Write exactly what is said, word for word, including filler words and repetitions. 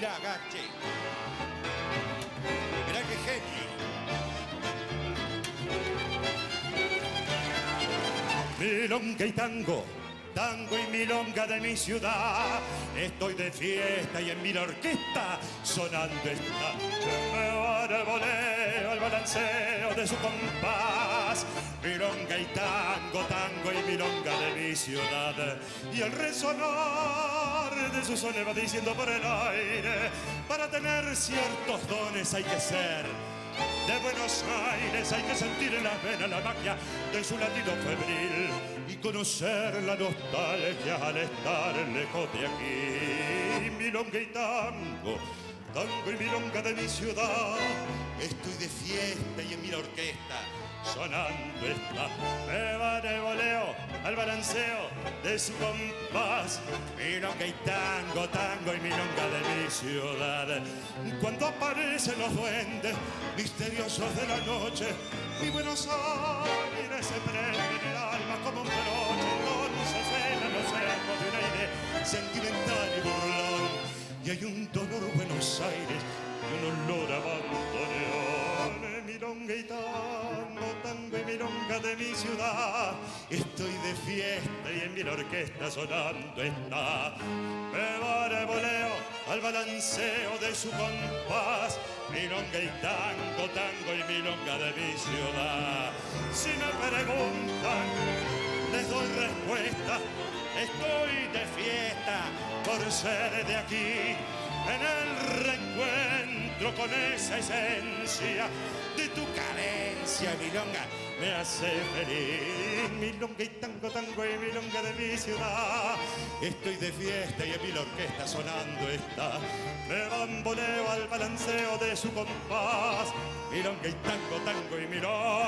Mirá, Gachi. Mirá qué genio. Milonga y tango, tango y milonga de mi ciudad. Estoy de fiesta y en mi orquesta sonando está. Me arboleo el balanceo de su compás. Milonga y tango, tango y milonga de mi ciudad. Y el resonar de su sones va diciendo por el aire. Para tener ciertos dones hay que ser de Buenos Aires, hay que sentir en las venas la magia de su latido febril y conocer la nostalgia al estar lejos de aquí. Milonga y tango, tango y milonga de mi ciudad. Estoy de fiesta y en mi orquesta sonando está. Me va de voleo al balanceo de su compás. Milonga y tango, tango y milonga de mi ciudad. Cuando aparecen los duendes misteriosos de la noche, mi Buenos Aires se prende en el alma como un broche. Dulce cena los ecos de un aire sentimental y burlón. Y hay un dolor Buenos Aires y un olor a bandoneón. Milonga y tango, tango y milonga de mi ciudad. Estoy de fiesta y en mi orquesta sonando está. Me barboleo al balanceo de su compás. Milonga y tango, tango y milonga de mi ciudad. Si me preguntan, les doy respuesta. Estoy de fiesta por ser de aquí. En el reencuentro con esa esencia de tu carencia, milonga, me hace feliz. Milonga y tango, tango y milonga de mi ciudad. Estoy de fiesta y en mi orquesta sonando está. Me bamboleo al balanceo de su compás. Milonga y tango, tango y milonga.